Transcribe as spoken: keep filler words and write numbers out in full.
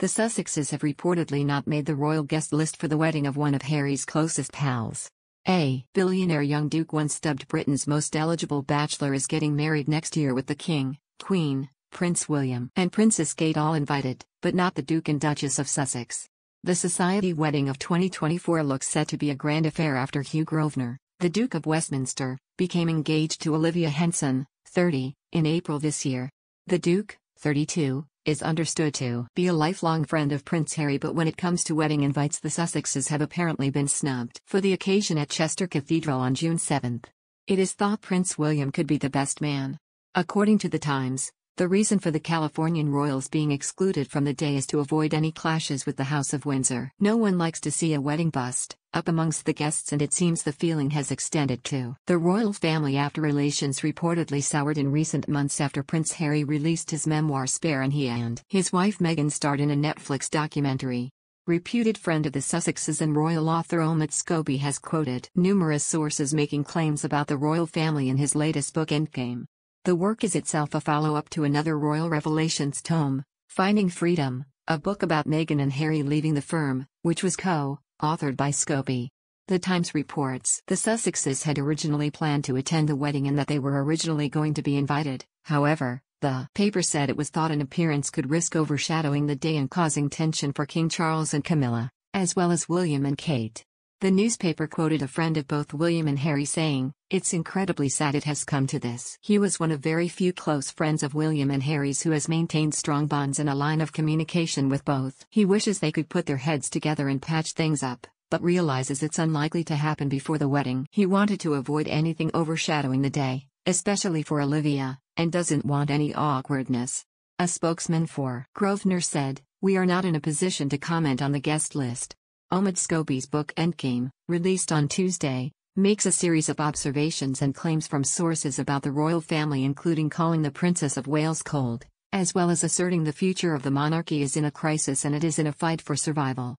The Sussexes have reportedly not made the royal guest list for the wedding of one of Harry's closest pals. A billionaire young duke once dubbed Britain's most eligible bachelor is getting married next year with the King, Queen, Prince William and Princess Kate all invited, but not the Duke and Duchess of Sussex. The society wedding of twenty twenty-four looks set to be a grand affair after Hugh Grosvenor, the Duke of Westminster, became engaged to Olivia Henson, thirty, in April this year. The Duke, thirty-two, is understood to be a lifelong friend of Prince Harry, but when it comes to wedding invites, the Sussexes have apparently been snubbed for the occasion at Chester Cathedral on June seventh. It is thought Prince William could be the best man. According to The Times, the reason for the Californian royals being excluded from the day is to avoid any clashes with the House of Windsor. No one likes to see a wedding bust up amongst the guests, and it seems the feeling has extended to the royal family after relations reportedly soured in recent months after Prince Harry released his memoir Spare and he and his wife Meghan starred in a Netflix documentary. Reputed friend of the Sussexes and royal author Omid Scobie has quoted numerous sources making claims about the royal family in his latest book Endgame. The work is itself a follow-up to another royal revelations tome, Finding Freedom, a book about Meghan and Harry leaving the firm, which was co-authored by Scobie. The Times reports the Sussexes had originally planned to attend the wedding and that they were originally going to be invited. However, the paper said it was thought an appearance could risk overshadowing the day and causing tension for King Charles and Camilla, as well as William and Kate. The newspaper quoted a friend of both William and Harry saying, "It's incredibly sad it has come to this." He was one of very few close friends of William and Harry's who has maintained strong bonds and a line of communication with both. He wishes they could put their heads together and patch things up, but realizes it's unlikely to happen before the wedding. He wanted to avoid anything overshadowing the day, especially for Olivia, and doesn't want any awkwardness. A spokesman for Grosvenor said, "We are not in a position to comment on the guest list." Omid Scobie's book Endgame, released on Tuesday, makes a series of observations and claims from sources about the royal family, including calling the Princess of Wales cold, as well as asserting the future of the monarchy is in a crisis and it is in a fight for survival.